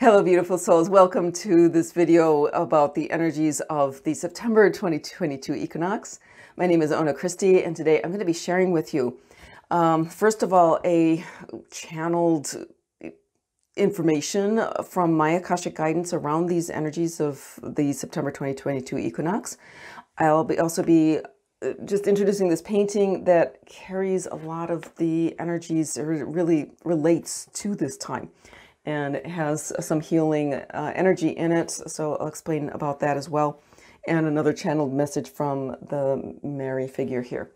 Hello, beautiful souls. Welcome to this video about the energies of the September 2022 equinox. My name is Ona Christie, and today I'm going to be sharing with you, first of all, a channeled information from my Akashic guidance around these energies of the September 2022 equinox. I'll also be just introducing this painting that carries a lot of the energies, or really relates to this time, and it has some healing energy in it. So I'll explain about that as well. And another channeled message from the Mary figure here.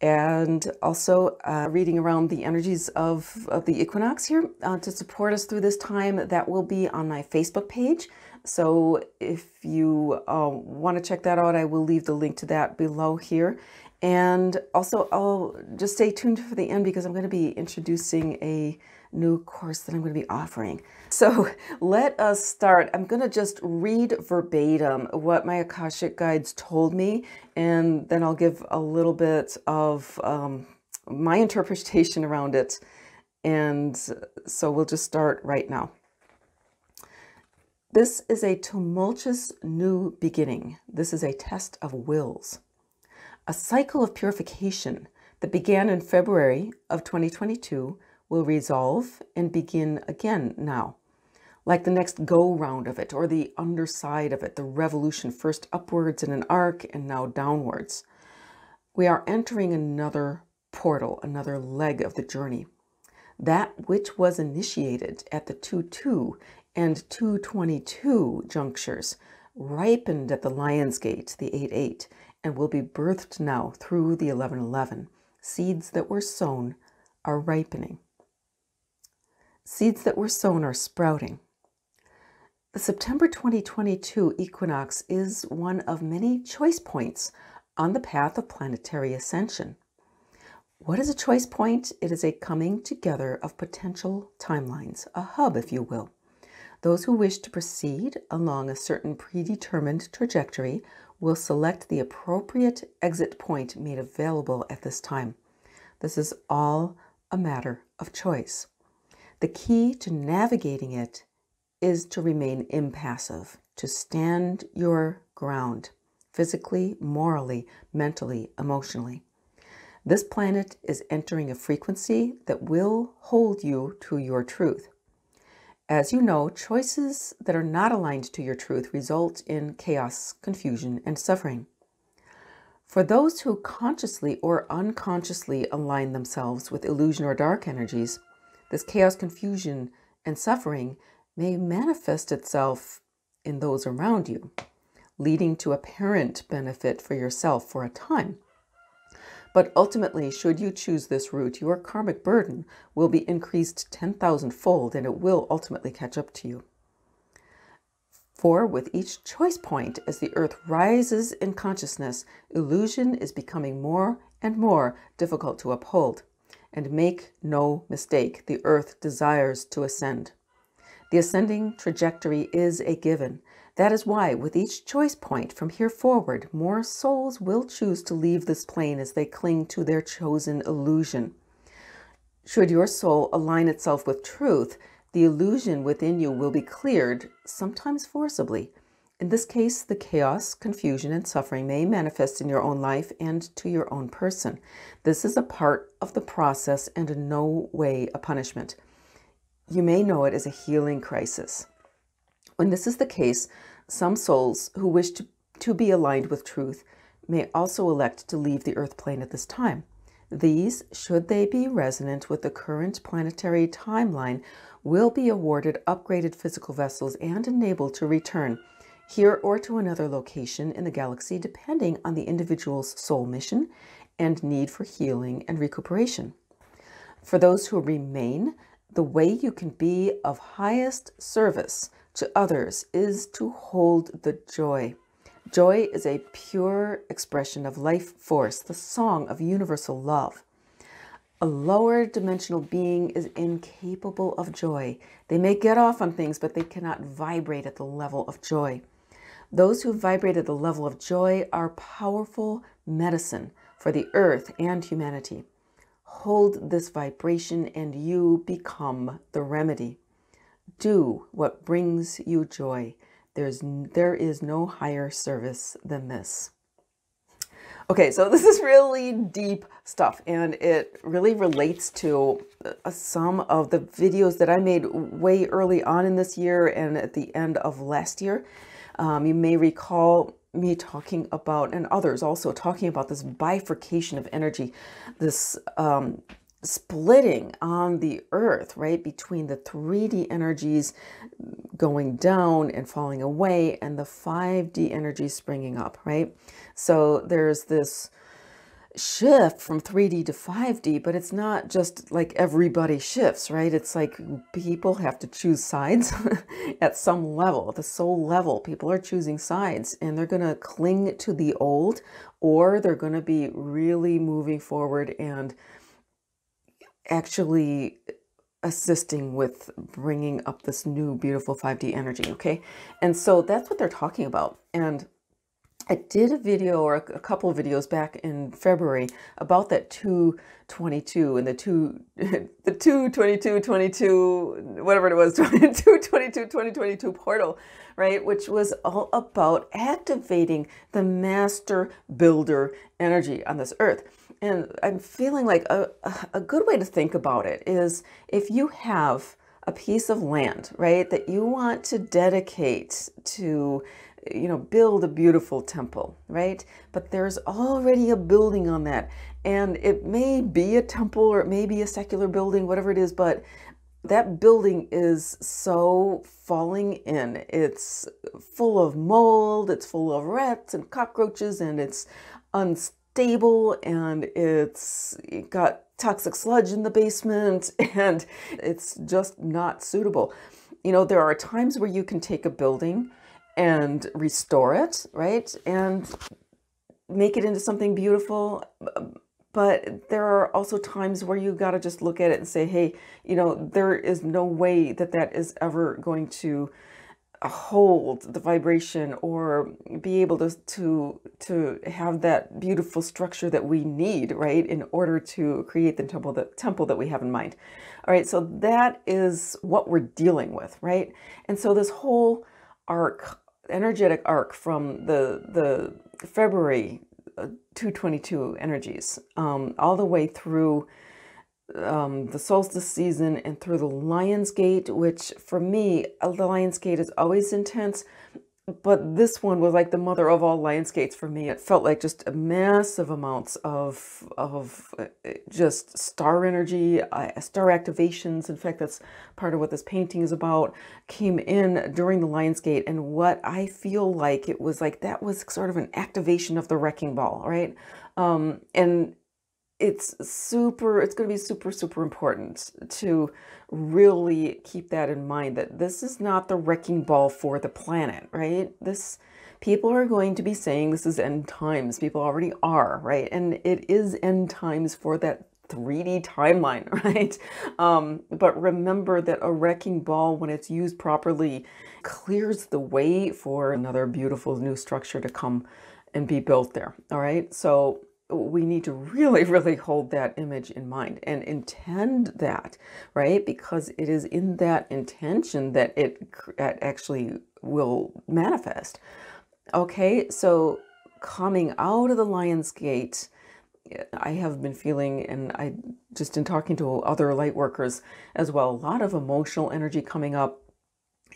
And also reading around the energies of the equinox here to support us through this time. That will be on my Facebook page. So if you want to check that out, I will leave the link to that below here. And also, I'll just stay tuned for the end because I'm going to be introducing a new course that I'm going to be offering. So let us start. I'm going to just read verbatim what my Akashic guides told me, and then I'll give a little bit of my interpretation around it. And so we'll just start right now. This is a tumultuous new beginning. This is a test of wills. A cycle of purification that began in February of 2022 will resolve and begin again now. Like the next go-round of it, or the underside of it, the revolution, first upwards in an arc and now downwards. We are entering another portal, another leg of the journey. That which was initiated at the 2-2 and 222 junctures ripened at the Lion's Gate, the 8-8, and will be birthed now through the 11-11. Seeds that were sown are ripening. Seeds that were sown are sprouting. The September 2022 equinox is one of many choice points on the path of planetary ascension. What is a choice point? It is a coming together of potential timelines, a hub, if you will. Those who wish to proceed along a certain predetermined trajectory will select the appropriate exit point made available at this time. This is all a matter of choice. The key to navigating it is to remain impassive, to stand your ground, physically, morally, mentally, emotionally. This planet is entering a frequency that will hold you to your truth. As you know, choices that are not aligned to your truth result in chaos, confusion, and suffering. For those who consciously or unconsciously align themselves with illusion or dark energies, this chaos, confusion, and suffering may manifest itself in those around you, leading to apparent benefit for yourself for a time. But ultimately, should you choose this route, your karmic burden will be increased 10,000-fold, and it will ultimately catch up to you. For with each choice point, as the earth rises in consciousness, illusion is becoming more and more difficult to uphold. And make no mistake, the earth desires to ascend. The ascending trajectory is a given. That is why, with each choice point from here forward, more souls will choose to leave this plane as they cling to their chosen illusion. Should your soul align itself with truth, the illusion within you will be cleared, sometimes forcibly. In this case, the chaos, confusion, and suffering may manifest in your own life and to your own person. This is a part of the process and in no way a punishment. You may know it as a healing crisis. When this is the case, some souls who wish to be aligned with truth may also elect to leave the earth plane at this time. These, should they be resonant with the current planetary timeline, will be awarded upgraded physical vessels and enabled to return here or to another location in the galaxy, depending on the individual's soul mission and need for healing and recuperation. For those who remain, the way you can be of highest service to others is to hold the joy. Joy is a pure expression of life force, the song of universal love. A lower dimensional being is incapable of joy. They may get off on things, but they cannot vibrate at the level of joy. Those who vibrate at the level of joy are powerful medicine for the earth and humanity. Hold this vibration and you become the remedy. Do what brings you joy. There is no higher service than this. Okay, so this is really deep stuff, and it really relates to some of the videos that I made way early on in this year and at the end of last year. You may recall me talking about, and others also talking about, this bifurcation of energy, this splitting on the earth, right, between the 3D energies going down and falling away and the 5D energies springing up, right? So there's this shift from 3D to 5D, but it's not just like everybody shifts, right? It's like people have to choose sides at some level. At the soul level, people are choosing sides, and they're going to cling to the old, or they're going to be really moving forward and actually assisting with bringing up this new beautiful 5D energy, okay? And so that's what they're talking about. And I did a video, or a couple of videos back in February, about that 222 and the 222 whatever it was, 222 portal, right? Which was all about activating the master builder energy on this earth. And I'm feeling like a good way to think about it is, if you have a piece of land, right, that you want to dedicate to, you know, build a beautiful temple, right? But there's already a building on that, and it may be a temple or it may be a secular building, whatever it is, but that building is so falling in. It's full of mold, it's full of rats and cockroaches, and it's unstable, and it's got toxic sludge in the basement, and it's just not suitable. You know, there are times where you can take a building and restore it, right, and make it into something beautiful. But there are also times where you got to just look at it and say, hey, you know, there is no way that that is ever going to hold the vibration or be able to have that beautiful structure that we need, right, in order to create the temple that we have in mind. All right, so that is what we're dealing with, right? And so this whole arc, energetic arc from the February 222 energies all the way through the solstice season and through the Lion's Gate, which for me, the Lion's Gate is always intense, but this one was like the mother of all Lion's Gates for me. It felt like just massive amounts of just star energy, star activations. In fact, that's part of what this painting is about, came in during the Lion's Gate. And what I feel like it was like, that was sort of an activation of the wrecking ball, right? And it's going to be super, super important to really keep that in mind, that this is not the wrecking ball for the planet, right? This, people are going to be saying this is end times. People already are, right? And it is end times for that 3D timeline, right? But remember that a wrecking ball, when it's used properly, clears the way for another beautiful new structure to come and be built there, all right? So we need to really, really hold that image in mind and intend that, right? Because it is in that intention that it actually will manifest. Okay, so coming out of the Lion's Gate, I have been feeling, and I just in talking to other light workers as well, a lot of emotional energy coming up,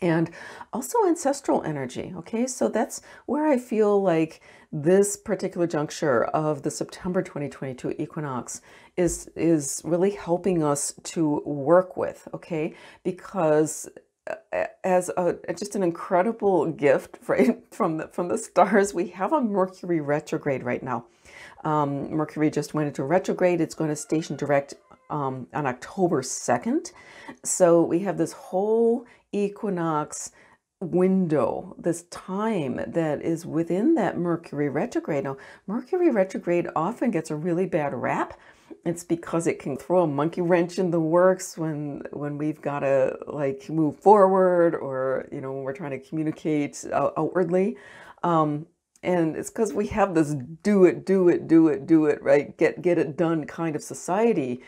and also ancestral energy, okay? So that's where I feel like this particular juncture of the September 2022 equinox is really helping us to work with, okay? Because as just an incredible gift, right, from the stars, we have a Mercury retrograde right now. Mercury just went into retrograde. It's going to station direct on October 2nd. So we have this whole equinox window, this time that is within that Mercury retrograde. Now, Mercury retrograde often gets a really bad rap. It's because it can throw a monkey wrench in the works when we've got to like move forward, or, you know, when we're trying to communicate outwardly. And it's because we have this do it, do it, do it, do it, right? Get it done kind of society.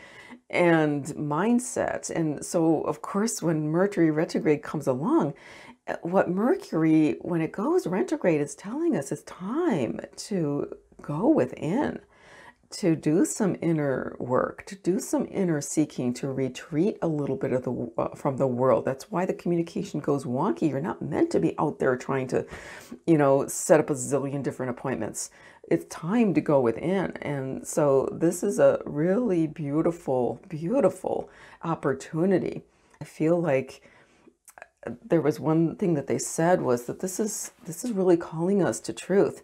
and mindset. And so, of course, when Mercury retrograde comes along, what Mercury, when it goes retrograde, is telling us it's time to go within, to do some inner work, to do some inner seeking, to retreat a little bit of the from the world. That's why the communication goes wonky. You're not meant to be out there trying to, you know, set up a zillion different appointments. It's time to go within. And so this is a really beautiful, beautiful opportunity. I feel like there was one thing that they said was that this is really calling us to truth.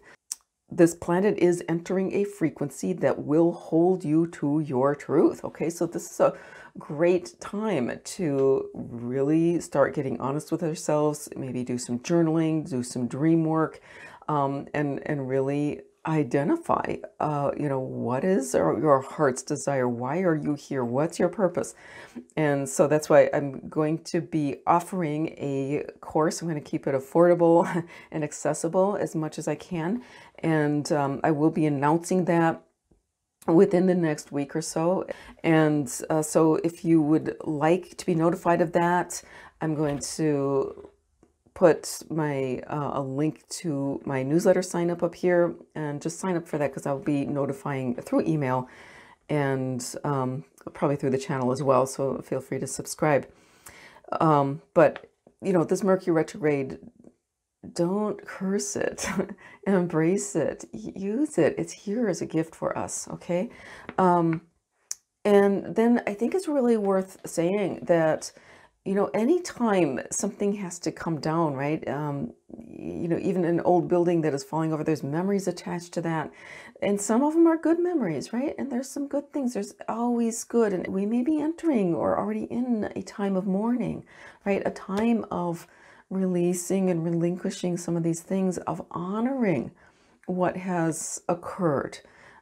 This planet is entering a frequency that will hold you to your truth. Okay, so this is a great time to really start getting honest with ourselves, maybe do some journaling, do some dream work, and really identify, you know, what is your heart's desire? Why are you here? What's your purpose? And so that's why I'm going to be offering a course. I'm going to keep it affordable and accessible as much as I can. And I will be announcing that within the next week or so. And so if you would like to be notified of that, I'm going to put my a link to my newsletter sign up here, and just sign up for that, because I'll be notifying through email and probably through the channel as well. So feel free to subscribe. But you know, this Mercury retrograde, don't curse it. Embrace it. Use it. It's here as a gift for us. Okay. And then I think it's really worth saying that, you know, anytime something has to come down, right? You know, even an old building that is falling over, there's memories attached to that. And some of them are good memories, right? And there's some good things. There's always good. And we may be entering or already in a time of mourning, right? A time of releasing and relinquishing some of these things, of honoring what has occurred,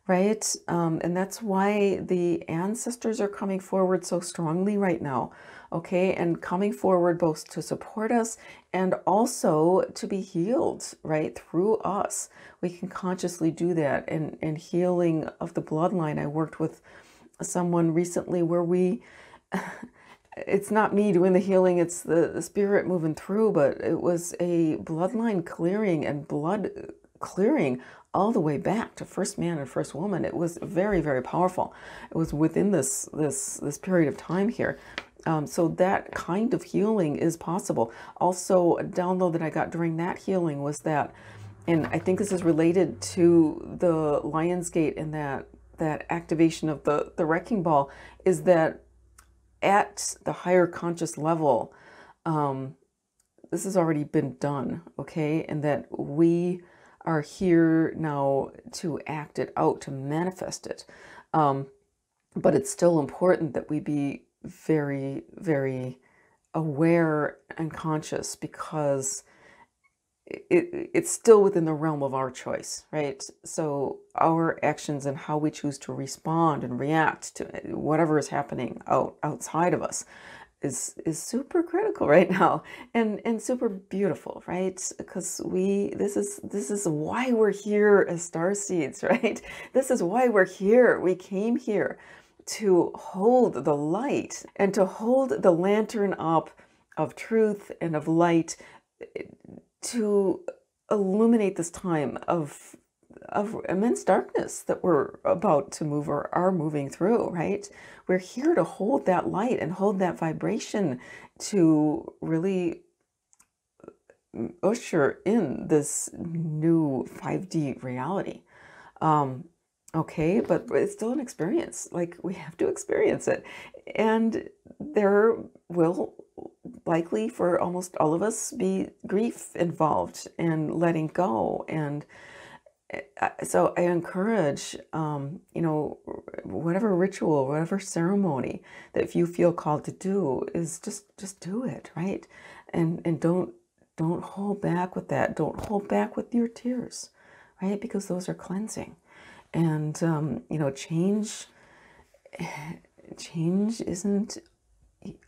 right? And that's why the ancestors are coming forward so strongly right now, okay? And coming forward both to support us and also to be healed, right? Through us, we can consciously do that. And healing of the bloodline, I worked with someone recently where we, it's not me doing the healing, it's the spirit moving through, but it was a bloodline clearing and blood clearing all the way back to first man and first woman. It was very, very powerful. It was within this period of time here. So that kind of healing is possible. Also, a download that I got during that healing was that, and I think this is related to the Lion's Gate and that activation of the wrecking ball, is that at the higher conscious level, this has already been done, okay? And that we are here now to act it out, to manifest it. But it's still important that we be very, very aware and conscious, because it's still within the realm of our choice, right? So our actions and how we choose to respond and react to whatever is happening outside of us is super critical right now, and super beautiful, right? Because this is why we're here as star seeds, right? This is why we're here. We came here to hold the light and to hold the lantern up of truth and of light, to illuminate this time of immense darkness that we're about to move or are moving through, right? We're here to hold that light and hold that vibration, to really usher in this new 5D reality. Okay, but it's still an experience. Like, we have to experience it. And there will likely, for almost all of us, be grief involved and letting go. And so I encourage, you know, whatever ritual, whatever ceremony that if you feel called to do, is just do it, right? And don't hold back with that. Don't hold back with your tears, right? Because those are cleansing. And, you know, change isn't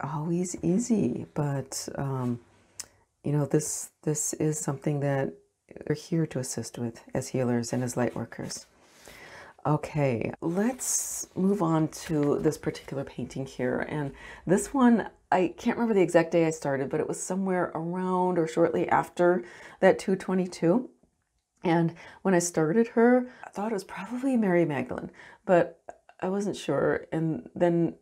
always easy, but, you know, this is something that we're here to assist with as healers and as light workers. Okay, let's move on to this particular painting here. And this one, I can't remember the exact day I started, but it was somewhere around or shortly after that 222. And when I started her, I thought it was probably Mary Magdalene, but I wasn't sure. And then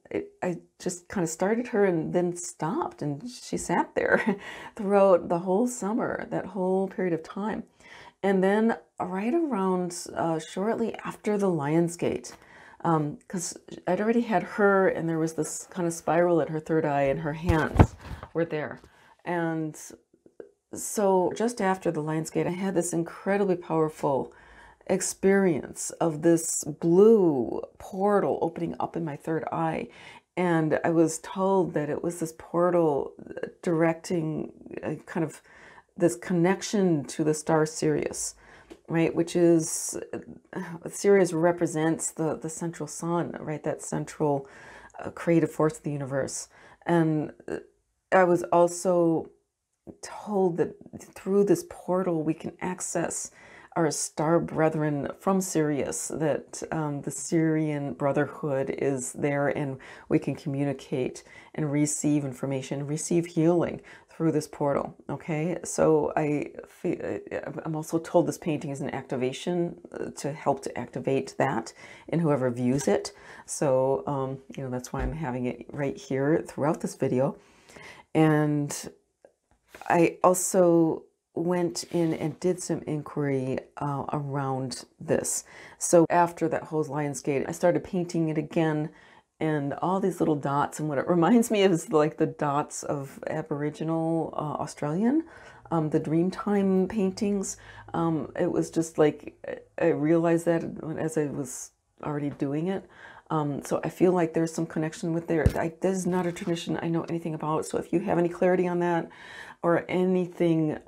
I just kind of started her and then stopped, and she sat there throughout the whole summer, that whole period of time. And then right around shortly after the Lion's Gate, because I'd already had her, and there was this kind of spiral at her third eye, and her hands were there. And so just after the Lion's Gate, I had this incredibly powerful experience of this blue portal opening up in my third eye. And I was told that it was this portal directing kind of this connection to the star Sirius, right? Which is, Sirius represents the central sun, right? That central creative force of the universe. And I was also told that through this portal, we can access our star brethren from Sirius, that the Sirian Brotherhood is there, and we can communicate and receive information, receive healing through this portal. Okay, so I'm also told this painting is an activation to help to activate that in whoever views it. So, you know, that's why I'm having it right here throughout this video. And I also went in and did some inquiry around this. So after that whole Lion's Gate, I started painting it again, and all these little dots, and what it reminds me of is like the dots of Aboriginal Australian, the Dreamtime paintings. It was just like, I realized that as I was already doing it. So I feel like there's some connection with there. This is not a tradition I know anything about. So if you have any clarity on that or anything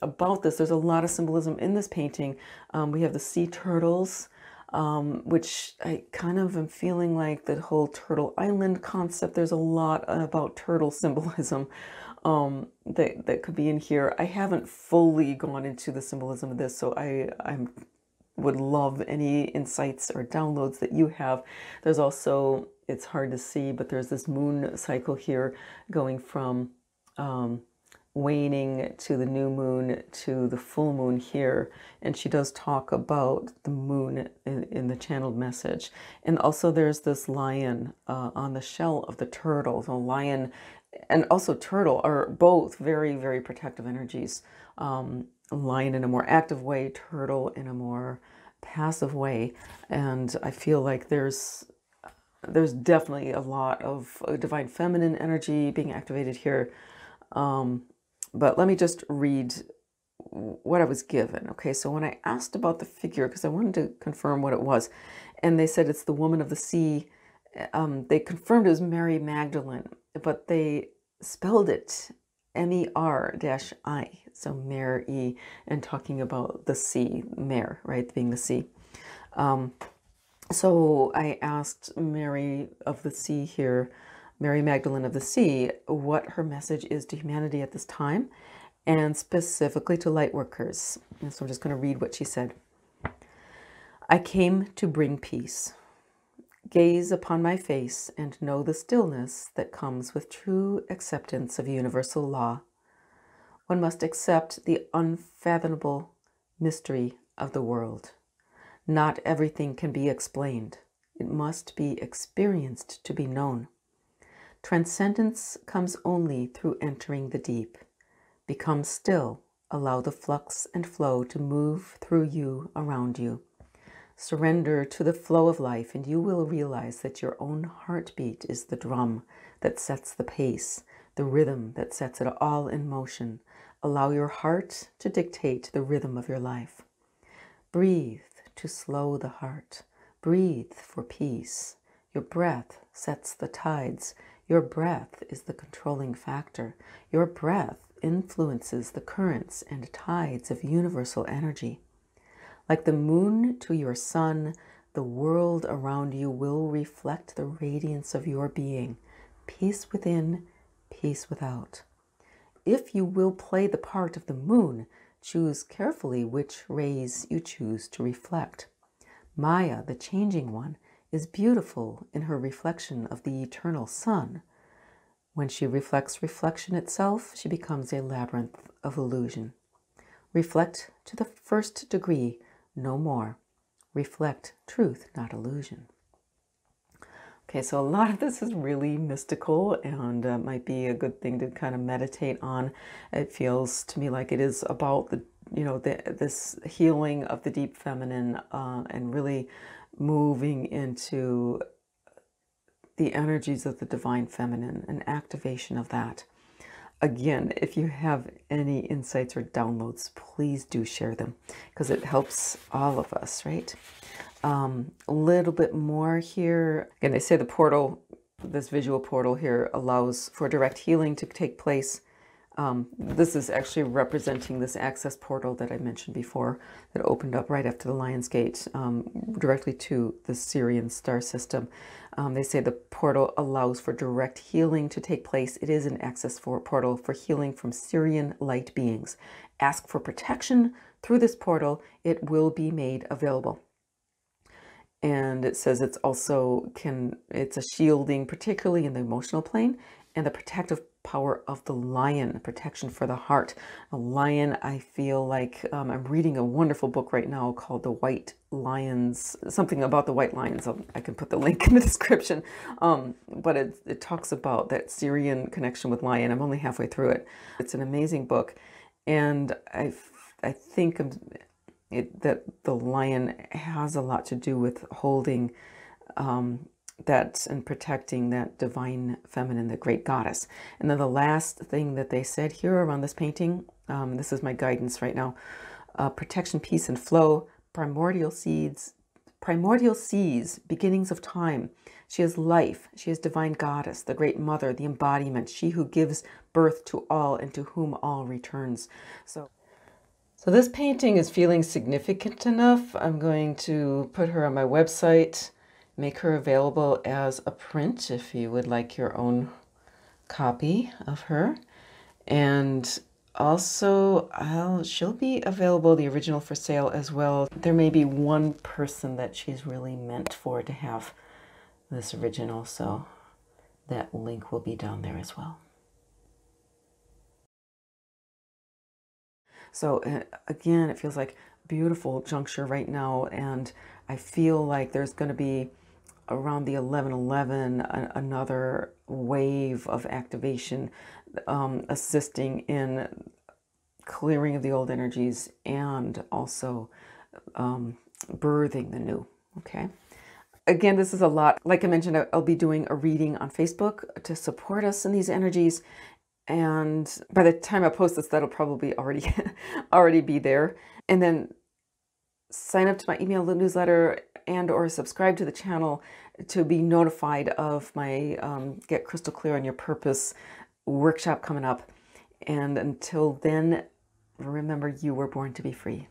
about this, there's a lot of symbolism in this painting. We have the sea turtles, which I kind of am feeling like the whole turtle island concept. There's a lot about turtle symbolism that could be in here. I haven't fully gone into the symbolism of this, so I'm would love any insights or downloads that you have. There's also, it's hard to see, but there's this moon cycle here going from waning to the new moon to the full moon here. And she does talk about the moon in the channeled message. And also there's this lion on the shell of the turtle. So lion and also turtle are both very, very protective energies. Lion in a more active way, turtle in a more passive way. And I feel like there's definitely a lot of divine feminine energy being activated here. But let me just read what I was given. Okay, so when I asked about the figure, because I wanted to confirm what it was, and they said it's the woman of the sea. They confirmed it was Mary Magdalene, but they spelled it M-E-R-I, so Mary, and talking about the sea, Mare, right, being the sea. So I asked Mary of the sea here, Mary Magdalene of the sea, what her message is to humanity at this time, and specifically to lightworkers. And so I'm just going to read what she said. I came to bring peace. Gaze upon my face and know the stillness that comes with true acceptance of universal law. One must accept the unfathomable mystery of the world. Not everything can be explained. It must be experienced to be known. Transcendence comes only through entering the deep. Become still. Allow the flux and flow to move through you, around you. Surrender to the flow of life, and you will realize that your own heartbeat is the drum that sets the pace, the rhythm that sets it all in motion. Allow your heart to dictate the rhythm of your life. Breathe to slow the heart. Breathe for peace. Your breath sets the tides. Your breath is the controlling factor. Your breath influences the currents and tides of universal energy. Like the moon to your sun, the world around you will reflect the radiance of your being. Peace within, peace without. If you will play the part of the moon, choose carefully which rays you choose to reflect. Maya, the changing one, is beautiful in her reflection of the eternal sun. When she reflects reflection itself, she becomes a labyrinth of illusion. Reflect to the first degree, no more. Reflect truth, not illusion. Okay, so a lot of this is really mystical and might be a good thing to kind of meditate on. It feels to me like it is about the, you know, this healing of the deep feminine and really moving into the energies of the divine feminine and activation of that. Again, if you have any insights or downloads, please do share them because it helps all of us, right? A little bit more here. Again, they say the portal, this visual portal here, allows for direct healing to take place. This is actually representing this access portal that I mentioned before that opened up right after the Lion's Gate, directly to the Sirian star system. They say the portal allows for direct healing to take place. It is an access portal for healing from Sirian light beings. Ask for protection through this portal. It will be made available. And it says it's also it's a shielding, particularly in the emotional plane, and the protective power of the lion, protection for the heart. A lion, I feel like I'm reading a wonderful book right now called The White Lions, something about the White Lions. I can put the link in the description. But it talks about that Sirian connection with lion. I'm only halfway through it. It's an amazing book. And I think that the lion has a lot to do with holding that and protecting that divine feminine, the great goddess. And then the last thing that they said here around this painting, this is my guidance right now, protection, peace, and flow, primordial seas, beginnings of time. She is life. She is divine goddess, the great mother, the embodiment, she who gives birth to all and to whom all returns. So this painting is feeling significant enough. I'm going to put her on my website, make her available as a print if you would like your own copy of her. And also she'll be available, the original, for sale as well. There may be one person that she's really meant for to have this original, so that link will be down there as well. So again, it feels like beautiful juncture right now, and I feel like there's going to be around the 11/11 another wave of activation, assisting in clearing of the old energies and also birthing the new. Okay. Again, this is a lot. Like I mentioned, I'll be doing a reading on Facebook to support us in these energies. And by the time I post this, that'll probably already be there. And then sign up to my email newsletter and or subscribe to the channel to be notified of my Get Crystal Clear on Your Purpose workshop coming up. And until then, remember, you were born to be free.